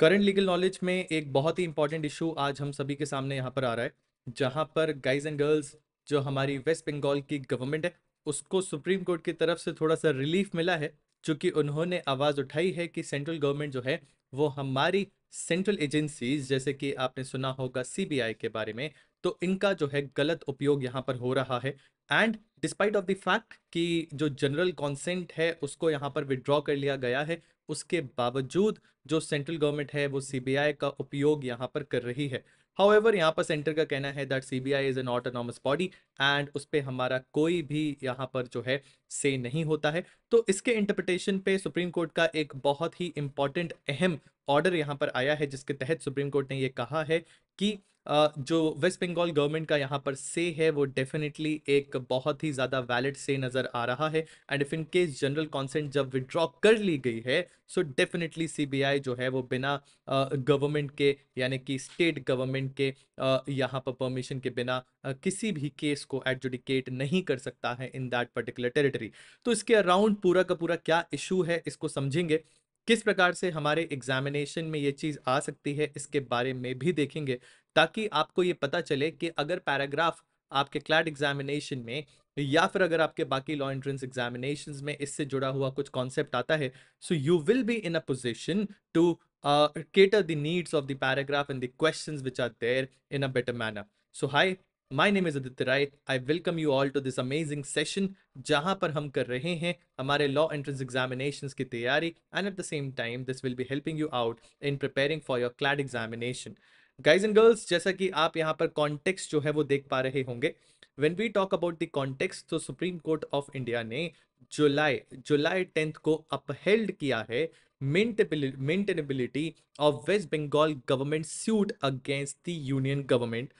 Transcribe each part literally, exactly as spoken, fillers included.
Current legal knowledge में एक बहुत ही इंपॉर्टेंट इशू आज हम सभी के सामने यहाँ पर आ रहा है, जहाँ पर गाइज एंड गर्ल्स जो हमारी वेस्ट बंगाल की गवर्नमेंट है उसको सुप्रीम कोर्ट की तरफ से थोड़ा सा रिलीफ मिला है, क्योंकि उन्होंने आवाज़ उठाई है कि सेंट्रल गवर्नमेंट जो है वो हमारी सेंट्रल एजेंसीज, जैसे कि आपने सुना होगा सीबीआई के बारे में, तो इनका जो है गलत उपयोग यहाँ पर हो रहा है। And despite of the fact कि जो जनरल कंसेंट है उसको यहाँ पर विड्रॉ कर लिया गया है, उसके बावजूद जो सेंट्रल गवर्नमेंट है वो सीबीआई का उपयोग यहाँ पर कर रही है। हाउएवर यहाँ पर सेंटर का कहना है that CBI is an autonomous body and उस पर हमारा कोई भी यहाँ पर जो है से नहीं होता है। तो इसके इंटरप्रिटेशन पे सुप्रीम कोर्ट का एक बहुत ही इम्पॉर्टेंट अहम ऑर्डर यहाँ पर आया है, जिसके तहत सुप्रीम कोर्ट ने ये कहा है कि जो वेस्ट बंगाल गवर्नमेंट का यहाँ पर से है वो डेफिनेटली एक बहुत ही ज़्यादा वैलिड से नज़र आ रहा है। And if in case general consent जब विड्रॉ कर ली गई है सो डेफिनेटली सीबीआई जो है वो बिना गवर्नमेंट के यानी कि स्टेट गवर्नमेंट के यहाँ पर परमिशन के बिना किसी भी केस को एडजुडिकेट नहीं कर सकता है इन दैट पर्टिकुलर टेरिटरी। तो इसके अराउंड पूरा का पूरा क्या इशू है इसको समझेंगे, किस प्रकार से हमारे एग्जामिनेशन में ये चीज़ आ सकती है इसके बारे में भी देखेंगे, ताकि आपको ये पता चले कि अगर पैराग्राफ आपके क्लैट एग्जामिनेशन में या फिर अगर आपके बाकी लॉ एंट्रेंस एग्जामिनेशंस में इससे जुड़ा हुआ कुछ कॉन्सेप्ट आता है so you will be in a position to cater the needs of the paragraph and the questions which are there in a better manner. So hi, my name is Aditya Rai, I welcome you all to this amazing session जहां पर हम कर रहे हैं हमारे law entrance examinations की तैयारी and at the same time this will be helping you out in preparing for your CLAT examination. Guys and girls, जैसा कि आप यहाँ पर कॉन्टेक्स्ट जो है वो देख पा रहे होंगे, when we talk about the context तो सुप्रीम कोर्ट ऑफ इंडिया ने जुलाई जुलाई टेंथ को अपहेल्ड किया है maintainability of West Bengal government suit against the union government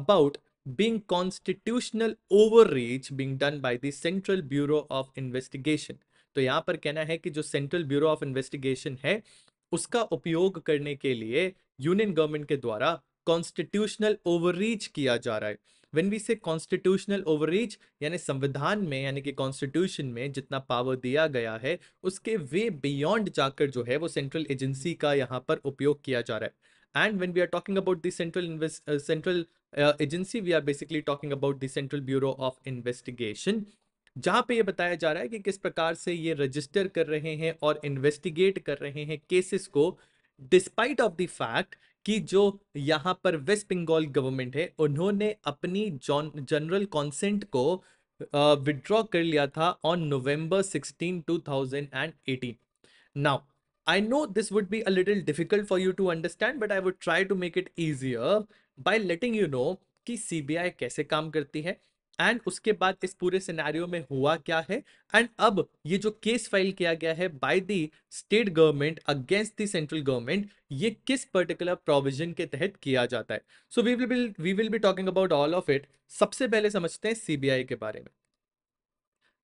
about being constitutional overreach being done by the Central Bureau of Investigation। तो यहाँ पर कहना है कि जो Central Bureau of Investigation है उसका उपयोग करने के लिए यूनियन गवर्नमेंट के द्वारा कॉन्स्टिट्यूशनल ओवररीच किया जा रहा है। When we say constitutional overreach यानी संविधान में यानी कि कॉन्स्टिट्यूशन में जितना पावर दिया गया है उसके वे बियॉन्ड जाकर जो है वो सेंट्रल एजेंसी का यहाँ पर उपयोग किया जा रहा है। And when we are talking about the central invest uh, central uh, agency, we are basically talking about the Central Bureau of Investigation, जहाँ पे ये बताया जा रहा है कि किस प्रकार से ये रजिस्टर कर रहे हैं और इन्वेस्टिगेट कर रहे हैं केसेस को, डिस्पाइट ऑफ द फैक्ट कि जो यहाँ पर वेस्ट बंगाल गवर्नमेंट है उन्होंने अपनी जनरल कंसेंट को विड्रॉ कर लिया था on November sixteen two thousand and eighteen. Now I know this would be a little difficult for you to understand, but I would try to make it easier by letting you know कि C B I कैसे काम करती है and उसके बाद इस पूरे scenario में हुआ क्या है। एंड अब ये जो केस फाइल किया गया है by the state government against the central government ये किस पर्टिकुलर प्रोविजन के तहत किया जाता है, so we will we will be talking about all of it. सबसे पहले समझते हैं C B I के बारे में।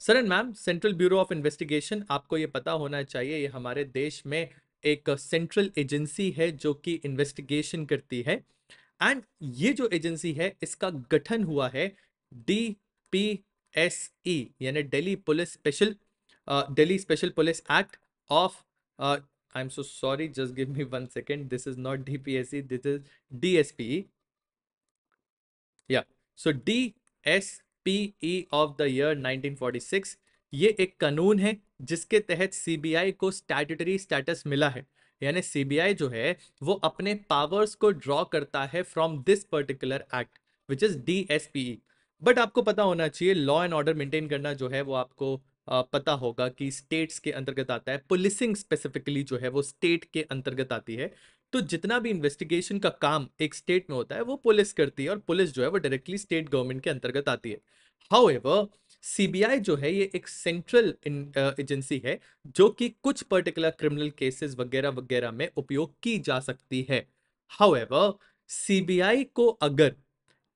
Sir and ma'am, central bureau of investigation आपको ये पता होना चाहिए ये हमारे देश में एक सेंट्रल एजेंसी है जो कि इन्वेस्टिगेशन करती है। एंड ये जो एजेंसी है इसका गठन हुआ है डी पी एस ई यानी Delhi police special Delhi special police act of, I am so sorry, just give me one second, this is not D P S E, this is D S P E, या so D S P E of the year nineteen forty six. ये एक कानून है जिसके तहत CBI को statutory status मिला है, यानी सीबीआई जो है वो अपने पावर्स को ड्रॉ करता है from this particular act which is D S P E. But आपको पता होना चाहिए लॉ एंड ऑर्डर मेंटेन करना जो है वो आपको पता होगा कि स्टेट्स के अंतर्गत आता है, पुलिसिंग स्पेसिफिकली जो है वो स्टेट के अंतर्गत आती है। तो जितना भी इन्वेस्टिगेशन का काम एक स्टेट में होता है वो पुलिस करती है और पुलिस जो है वो डायरेक्टली स्टेट गवर्नमेंट के अंतर्गत आती है। हाउएवर सीबीआई जो है ये एक सेंट्रल एजेंसी है जो कि कुछ पर्टिकुलर क्रिमिनल केसेस वगैरह वगैरह में उपयोग की जा सकती है। हाउएवर सीबीआई को अगर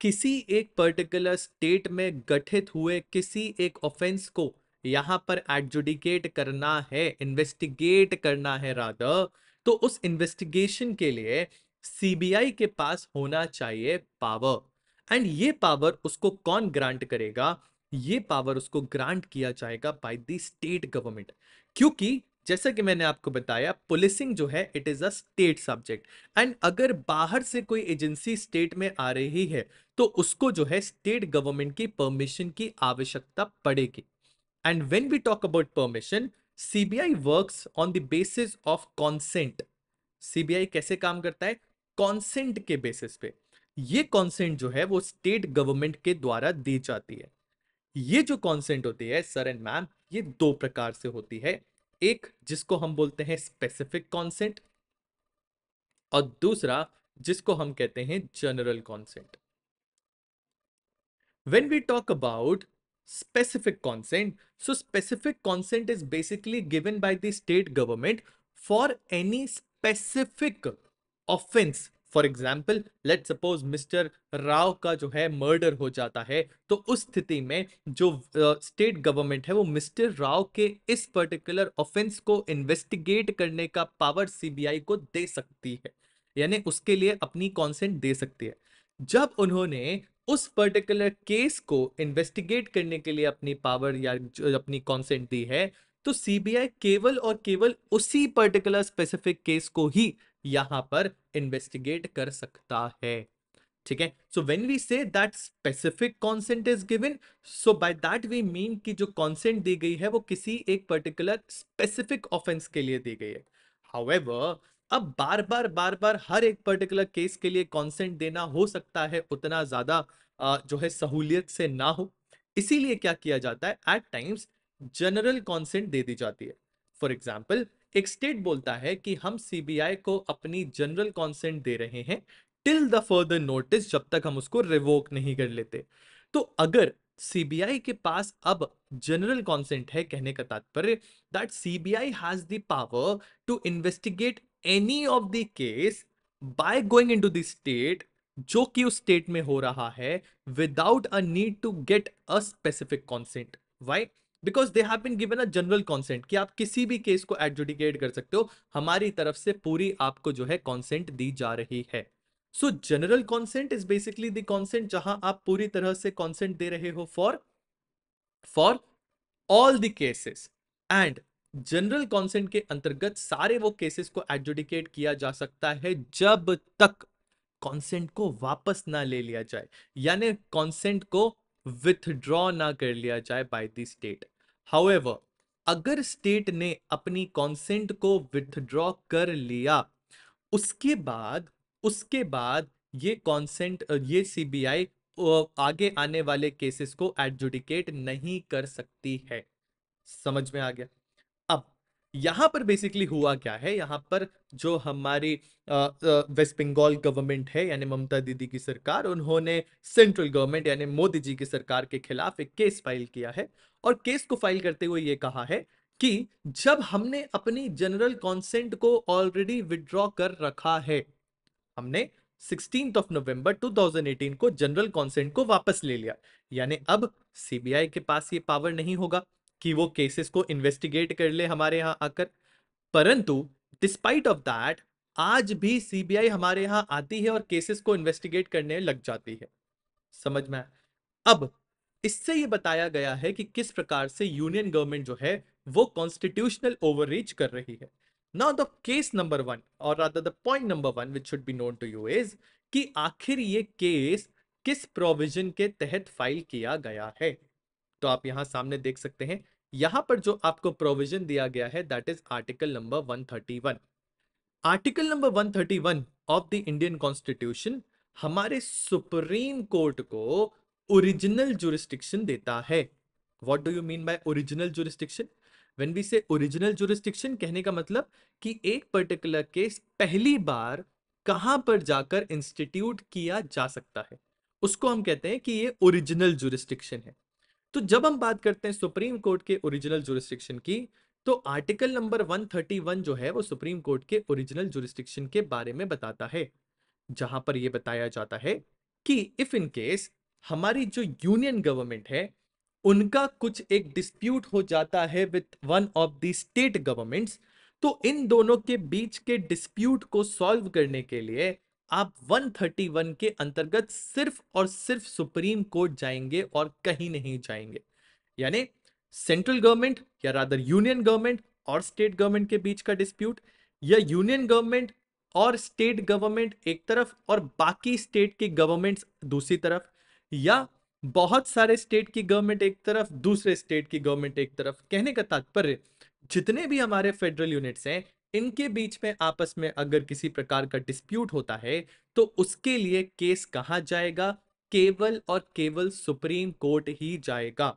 किसी एक पर्टिकुलर स्टेट में गठित हुए किसी एक ऑफेंस को यहाँ पर एडजुडिकेट करना है, इन्वेस्टिगेट करना है रादर, तो उस इन्वेस्टिगेशन के लिए सीबीआई के पास होना चाहिए पावर। एंड ये पावर उसको कौन ग्रांट करेगा, ये पावर उसको ग्रांट किया जाएगा बाय द स्टेट गवर्नमेंट, क्योंकि जैसा कि मैंने आपको बताया, पुलिसिंग जो है it is a state subject, and अगर बाहर से कोई एजेंसी स्टेट में आ रही है तो उसको जो है स्टेट गवर्नमेंट की परमिशन की आवश्यकता पड़ेगी। And when we talk about permission, CBI works on the basis of consent. CBI कैसे काम करता है? कॉन्सेंट के बेसिस पे। ये कॉन्सेंट जो है वो स्टेट गवर्नमेंट के द्वारा दी जाती है। ये जो कॉन्सेंट होती है सर एंड मैम, ये दो प्रकार से होती है, एक जिसको हम बोलते हैं स्पेसिफिक कॉन्सेंट और दूसरा जिसको हम कहते हैं general consent. When we talk about specific consent, so specific consent is basically given by the state government for any specific offense. For example, let's suppose mister Rao का जो है murder हो जाता है, तो उस स्थिति में जो state government है वो मिस्टर राव के इस particular offense को investigate करने का power C B I को दे सकती है, यानी उसके लिए अपनी consent दे सकती है। जब उन्होंने उस पर्टिकुलर केस को इन्वेस्टिगेट करने के लिए अपनी पावर या अपनी कॉन्सेंट दी है, तो सीबीआई केवल और केवल उसी पर्टिकुलर स्पेसिफिक केस को ही यहाँ पर इन्वेस्टिगेट कर सकता है। ठीक है, so when we say that specific consent is given, so by that we mean कि जो कॉन्सेंट दी गई है वो किसी एक पर्टिकुलर स्पेसिफिक ऑफेंस के लिए दी गई है। हाउएवर, अब बार बार बार बार हर एक पर्टिकुलर केस के लिए कॉन्सेंट देना हो सकता है उतना ज़्यादा जो है सहूलियत से ना हो, इसीलिए क्या किया जाता है, एट टाइम्स जनरल कॉन्सेंट दे दी जाती है। फॉर एग्जांपल, एक स्टेट बोलता है कि हम सीबीआई को अपनी जनरल कॉन्सेंट दे रहे हैं टिल द फर्दर नोटिस, जब तक हम उसको रिवोक नहीं कर लेते। तो अगर सीबीआई के पास अब जनरल कॉन्सेंट है, कहने का तात्पर्य that CBI has the power to investigate any of the case by going into the state जो कि उस स्टेट में हो रहा है, without a need to get a specific consent. Why? Because they have been given a general consent कि आप किसी भी केस को एडजुडिकेट कर सकते हो, हमारी तरफ से पूरी आपको जो है कॉन्सेंट दी जा रही है। So general consent is basically the consent जहां आप पूरी तरह से कॉन्सेंट दे रहे हो for for all the cases, and general consent के अंतर्गत सारे वो केसेस को एडजुडिकेट किया जा सकता है जब तक कॉन्सेंट को वापस ना ले लिया जाए, यानी कॉन्सेंट को विथड्रॉ ना कर लिया जाए बाय द स्टेट। हाउएवर, अगर स्टेट ने अपनी कॉन्सेंट को विथड्रॉ कर लिया, उसके बाद उसके बाद ये कॉन्सेंट ये सीबीआई आगे आने वाले केसेस को एडजुडिकेट नहीं कर सकती है। समझ में आ गया? यहाँ पर बेसिकली हुआ क्या है, यहाँ पर जो हमारी वेस्ट बंगाल गवर्नमेंट है, यानी ममता दीदी की सरकार, उन्होंने सेंट्रल गवर्नमेंट यानी मोदी जी की सरकार के खिलाफ एक केस फाइल किया है, और केस को फाइल करते हुए ये कहा है कि जब हमने अपनी जनरल कॉन्सेंट को ऑलरेडी विड्रॉ कर रखा है, हमने sixteen of November two thousand eighteen को जनरल कॉन्सेंट को वापस ले लिया, यानी अब सीबीआई के पास ये पावर नहीं होगा कि वो केसेस को इन्वेस्टिगेट कर ले हमारे यहाँ आकर। परंतु डिस्पाइट ऑफ दैट, आज भी सीबीआई हमारे यहाँ आती है और केसेस को इन्वेस्टिगेट करने लग जाती है। समझ में? अब इससे ये बताया गया है कि किस प्रकार से यूनियन गवर्नमेंट जो है वो कॉन्स्टिट्यूशनल ओवररीच कर रही है। Now the case number one, और rather the point number one which should be known to you is कि आखिर ये केस किस प्रोविजन के तहत फाइल किया गया है। तो आप यहाँ सामने देख सकते हैं, यहाँ पर जो आपको प्रोविजन दिया गया है that is article number one thirty one. Article number one thirty one of the Indian constitution हमारे सुप्रीम कोर्ट को ओरिजिनल जुरिस्डिक्शन देता है। What do you mean by original jurisdiction? When we say original jurisdiction, कहने का मतलब कि एक particular case पहली बार कहाँ पर जाकर इंस्टीट्यूट किया जा सकता है, उसको हम कहते हैं कि ये ओरिजिनल जुरिस्डिक्शन है। तो जब हम बात करते हैं सुप्रीम कोर्ट के ओरिजिनल जुरिस्डिक्शन की, तो article number one thirty one जो है वो सुप्रीम कोर्ट के ओरिजिनल जुरिस्डिक्शन के बारे में बताता है, जहां पर ये बताया जाता है कि इफ इन केस हमारी जो यूनियन गवर्नमेंट है उनका कुछ एक डिस्प्यूट हो जाता है with one of the state governments, तो इन दोनों के बीच के डिस्प्यूट को सॉल्व करने के लिए आप वन थर्टी वन के अंतर्गत सिर्फ और सिर्फ सुप्रीम कोर्ट जाएंगे और कहीं नहीं जाएंगे। यानी सेंट्रल गवर्नमेंट या रादर यूनियन गवर्नमेंट और स्टेट गवर्नमेंट के बीच का डिस्प्यूट, या यूनियन गवर्नमेंट और स्टेट गवर्नमेंट एक तरफ और बाकी स्टेट की गवर्नमेंट्स दूसरी तरफ, या बहुत सारे स्टेट की गवर्नमेंट एक तरफ दूसरे स्टेट की गवर्नमेंट एक तरफ। कहने का तात्पर्य, जितने भी हमारे फेडरल यूनिट्स हैं इनके बीच में आपस में अगर किसी प्रकार का डिस्प्यूट होता है तो उसके लिए केस कहाँ जाएगा? केवल और केवल सुप्रीम कोर्ट ही जाएगा।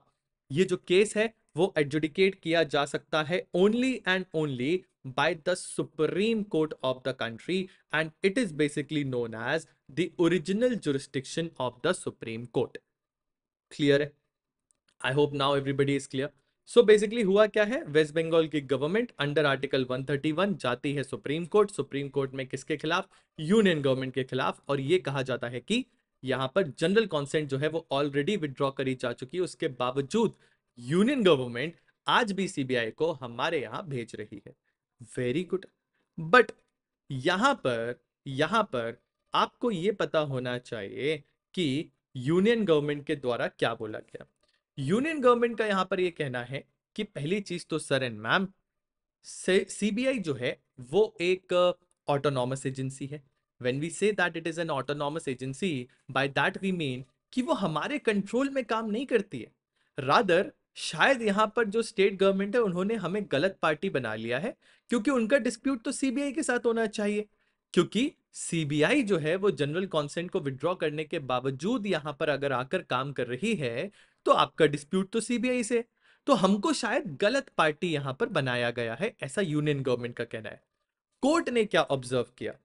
ये जो केस है वो एडजुडिकेट किया जा सकता है only and only by the Supreme Court of the country, and it is basically known as the original jurisdiction of the Supreme Court. Clear? I hope now everybody is clear. So basically हुआ क्या है, West Bengal की government under article one thirty one जाती है supreme court. Supreme court में किसके खिलाफ? Union government के खिलाफ। और ये कहा जाता है कि यहाँ पर जनरल कॉन्सेंट जो है वो ऑलरेडी विदड्रॉ करी जा चुकी है, उसके बावजूद यूनियन गवर्नमेंट आज भी सीबीआई को हमारे यहाँ भेज रही है। Very good. बट यहां पर यहां पर आपको ये पता होना चाहिए कि यूनियन गवर्नमेंट के द्वारा क्या बोला गया। यूनियन गवर्नमेंट का यहां पर ये कहना है कि पहली चीज तो सर एंड मैम, सीबीआई जो है वो एक ऑटोनॉमस एजेंसी है। When we say that it is an autonomous agency, by that we mean कि वो हमारे कंट्रोल में काम नहीं करती है। रादर शायद यहाँ पर जो स्टेट गवर्नमेंट है उन्होंने हमें गलत पार्टी बना लिया है, क्योंकि उनका डिस्प्यूट तो सीबीआई के साथ होना चाहिए, क्योंकि सीबीआई जो है वो जनरल कॉन्सेंट को विड्रॉ करने के बावजूद यहाँ पर अगर आकर काम कर रही है तो आपका डिस्प्यूट तो सीबीआई से, तो हमको शायद गलत पार्टी यहाँ पर बनाया गया है, ऐसा यूनियन गवर्नमेंट का कहना है। कोर्ट ने क्या ऑब्जर्व किया?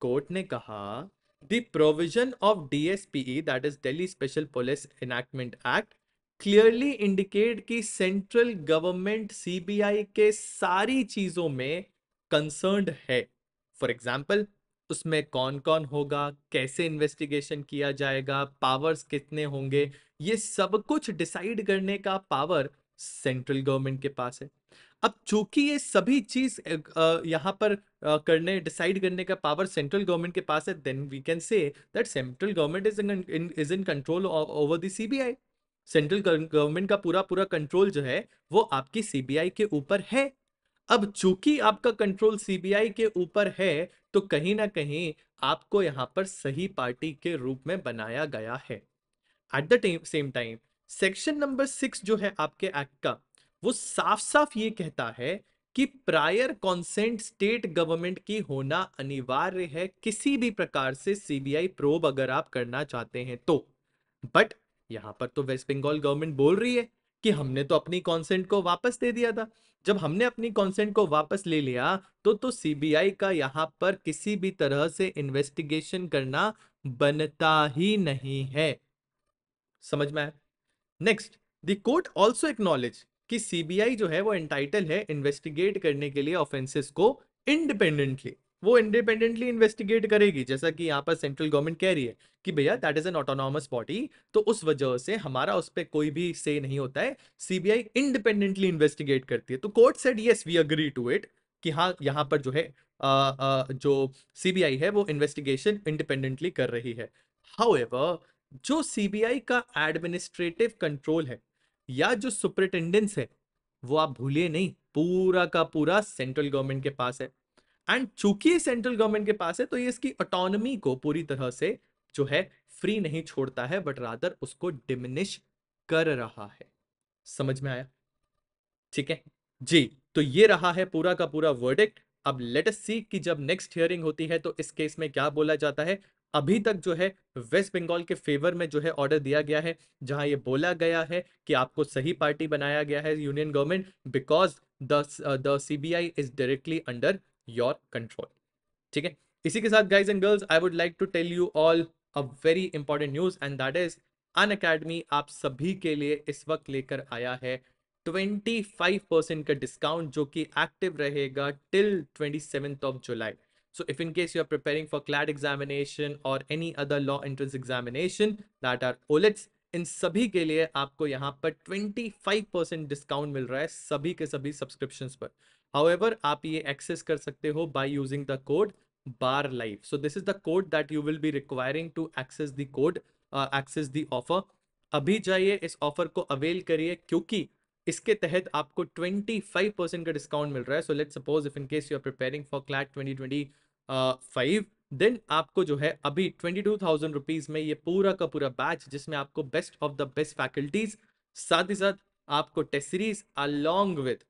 कोर्ट ने कहा the provision of DSPE, that is Delhi special police enactment act, clearly indicate कि सेंट्रल गवर्नमेंट सीबीआई के सारी चीजों में कंसर्न्ड है। फॉर एग्जाम्पल, उसमें कौन कौन होगा, कैसे इन्वेस्टिगेशन किया जाएगा, पावर्स कितने होंगे, ये सब कुछ डिसाइड करने का पावर सेंट्रल गवर्नमेंट के पास है। अब चूंकि ये सभी चीज यहाँ पर करने डिसाइड करने का पावर सेंट्रल गवर्नमेंट के पास है, then we can say that central government is in is in control over the CBI. Central government का पूरा पूरा कंट्रोल जो है वो आपकी सीबीआई के ऊपर है। अब चूंकि आपका कंट्रोल सीबीआई के ऊपर है तो कहीं ना कहीं आपको यहाँ पर सही पार्टी के रूप में बनाया गया है। At the same time section number six जो है आपके एक्ट का, वो साफ साफ ये कहता है कि प्रायर कॉन्सेंट स्टेट गवर्नमेंट की होना अनिवार्य है किसी भी प्रकार से सीबीआई प्रोब अगर आप करना चाहते हैं तो। बट यहां पर तो वेस्ट बंगाल गवर्नमेंट बोल रही है कि हमने तो अपनी कॉन्सेंट को वापस दे दिया था, जब हमने अपनी कॉन्सेंट को वापस ले लिया तो तो सीबीआई का यहां पर किसी भी तरह से इन्वेस्टिगेशन करना बनता ही नहीं है। समझ में आया? Next, the court also acknowledge कि सीबीआई जो है वो एंटाइटल है इन्वेस्टिगेट करने के लिए ऑफेंसेस को इंडिपेंडेंटली। वो इंडिपेंडेंटली इन्वेस्टिगेट करेगी, जैसा कि यहाँ पर सेंट्रल गवर्नमेंट कह रही है कि भैया that is an autonomous body, तो उस वजह से हमारा उस पर कोई भी से नहीं होता है, सीबीआई इंडिपेंडेंटली इन्वेस्टिगेट करती है। तो court said yes we agree to it कि हाँ यहाँ पर जो है आ, आ, जो सीबीआई है वो इन्वेस्टिगेशन इंडिपेंडेंटली कर रही है। हाउएवर, जो सीबीआई का एडमिनिस्ट्रेटिव कंट्रोल है या जो सुपरिटेंडेंस है वो आप भूलिए नहीं, पूरा का पूरा सेंट्रल गवर्नमेंट के पास है। एंड चूंकि सेंट्रल गवर्नमेंट के पास है तो ये इसकी ऑटोनॉमी को पूरी तरह से जो है फ्री नहीं छोड़ता है, बट रादर उसको डिमिनिश कर रहा है। समझ में आया? ठीक है जी। तो ये रहा है पूरा का पूरा वर्डिक्ट। अब लेट अस सी कि जब नेक्स्ट हियरिंग होती है तो इस केस में क्या बोला जाता है। अभी तक जो है वेस्ट बंगाल के फेवर में जो है ऑर्डर दिया गया है, जहां ये बोला गया है कि आपको सही पार्टी बनाया गया है union government, because the CBI is directly under Your control. ठीक है, इसी के साथ guys and girls I would like to tell you all a very important news, and that is An Academy आप सभी के लिए इस वक्त लेकर आया है पच्चीस परसेंट का डिस्काउंट, जो कि एक्टिव रहेगा till twenty seventh of July. So if in case you are preparing for C L A T examination or any other law entrance examination that are O L E Ts, इन सभी के लिए आपको यहाँ पर पच्चीस percent discount मिल रहा है सभी के सभी सब्सक्रिप्शंस पर। However, आप ये एक्सेस कर सकते हो by using the code BARLIVE. So this is the code that you will be requiring to access the code, uh, access the offer. अभी जाइए, इस ऑफर को अवेल करिए, क्योंकि इसके तहत आपको पच्चीस परसेंट का डिस्काउंट मिल रहा है। So let suppose if in case you are preparing for CLAT twenty twenty five, then आपको जो है अभी ट्वेंटी टू थाउजेंड रुपीज़ में ये पूरा का पूरा बैच जिसमें आपको best of the best faculties, साथ ही साथ आपको test series along with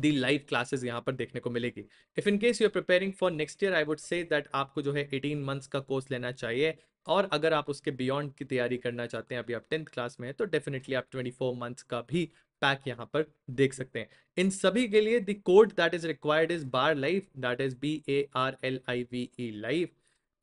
the live classes यहाँ पर देखने को मिलेगी। If in case you are preparing for next year, I would say that आपको जो है एटीन मंथ्स का कोर्स लेना चाहिए, और अगर आप उसके बियॉन्ड की तैयारी करना चाहते हैं, अभी आप टेंथ क्लास में हैं, तो डेफिनेटली आप ट्वेंटी फोर मंथ्स का भी पैक यहाँ पर देख सकते हैं। इन सभी के लिए the code that is required is bar life, that is B A R L I V E life.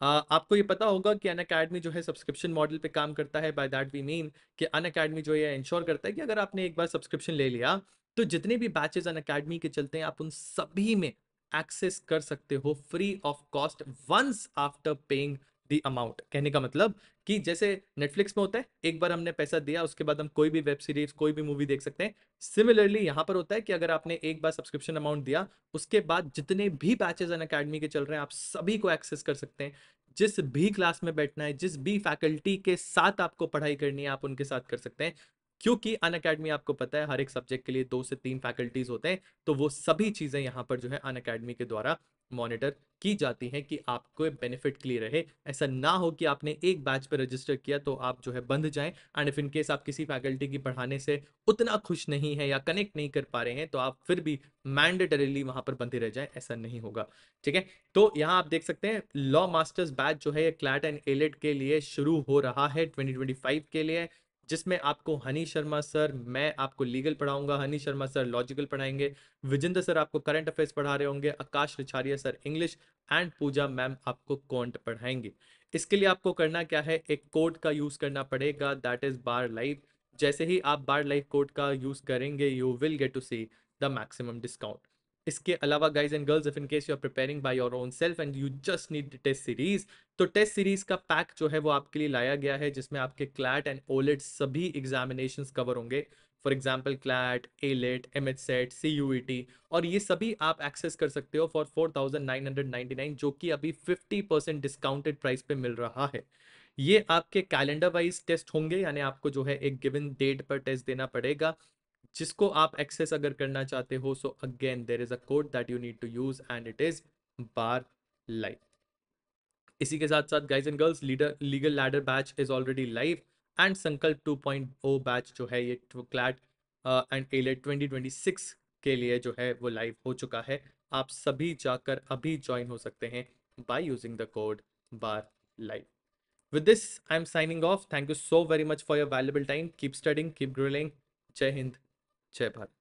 आपको ये पता होगा कि अन अकेडमी जो है सब्सक्रिप्शन मॉडल पे काम करता है। बाय दैट वी मीन कि अन अकेडमी जो है इंश्योर करता है कि अगर आपने एक बार सब्सक्रिप्शन ले लिया तो जितने भी बैचेज अन अकेडमी के चलते हैं आप उन सभी में एक्सेस कर सकते हो free of cost once after paying the amount. कहने का मतलब कि जैसे नेटफ्लिक्स में होता है, एक बार हमने पैसा दिया उसके बाद हम कोई भी वेब सीरीज कोई भी मूवी देख सकते हैं, सिमिलरली यहाँ पर होता है कि अगर आपने एक बार सब्सक्रिप्शन अमाउंट दिया उसके बाद जितने भी बैचेज अन अकेडमी के चल रहे हैं आप सभी को एक्सेस कर सकते हैं। जिस भी क्लास में बैठना है, जिस भी फैकल्टी के साथ आपको पढ़ाई करनी है, आप उनके साथ कर सकते हैं, क्योंकि अन अकेडमी आपको पता है हर एक सब्जेक्ट के लिए दो से तीन फैकल्टीज होते हैं, तो वो सभी चीज़ें यहाँ पर जो है अन अकेडमी के द्वारा मॉनिटर की जाती हैं कि आपको बेनिफिट क्लियर रहे। ऐसा ना हो कि आपने एक बैच पर रजिस्टर किया तो आप जो है बंद जाएं, एंड इफ इन केस आप किसी फैकल्टी की पढ़ाने से उतना खुश नहीं है या कनेक्ट नहीं कर पा रहे हैं तो आप फिर भी मैंडेटरीली वहां पर बंधे रह जाएं, ऐसा नहीं होगा। ठीक है, तो यहाँ आप देख सकते हैं लॉ मास्टर्स बैच जो है क्लैट एंड एलेट के लिए शुरू हो रहा है ट्वेंटी ट्वेंटी फाइव के लिए, जिसमें आपको हनी शर्मा सर, मैं आपको लीगल पढ़ाऊंगा, हनी शर्मा सर लॉजिकल पढ़ाएंगे, विजेंद्र सर आपको करंट अफेयर्स पढ़ा रहे होंगे, Akash Richharia sir English, and Pooja ma'am आपको क्वांट पढ़ाएंगे। इसके लिए आपको करना क्या है, एक कोड का यूज़ करना पड़ेगा, दैट इज़ बार लाइफ। जैसे ही आप बार लाइफ कोड का यूज़ करेंगे you will get to see the maximum discount. इसके अलावा guys and girls, if in case you are preparing by your own self and you just need test series, तो test series का pack जो है वो आपके लिए लाया गया है, जिसमें आपके क्लैट एंड ओलेट सभी एग्जामिनेशंस कवर होंगे। For example CLAT, AILET, एमएचसेट, CUET, और ये सभी आप एक्सेस कर सकते हो for four thousand nine hundred ninety nine, जो कि अभी फिफ्टी परसेंट डिस्काउंटेड प्राइस पे मिल रहा है। ये आपके कैलेंडर वाइज टेस्ट होंगे, यानी आपको जो है एक गिवन डेट पर टेस्ट देना पड़ेगा, जिसको आप एक्सेस अगर करना चाहते हो। So again there is a code that you need to use and it is bar live. इसी के साथ साथ guys and girls, leader legal ladder batch is already live, and Sankalp two point O batch जो है ये CLAT and AILET twenty twenty six के लिए जो है वो लाइव हो चुका है। आप सभी जाकर अभी ज्वाइन हो सकते हैं by using the code bar live. With this I am signing off. Thank you so very much for your valuable time. Keep studying, keep grilling. जय हिंद, जय भारत।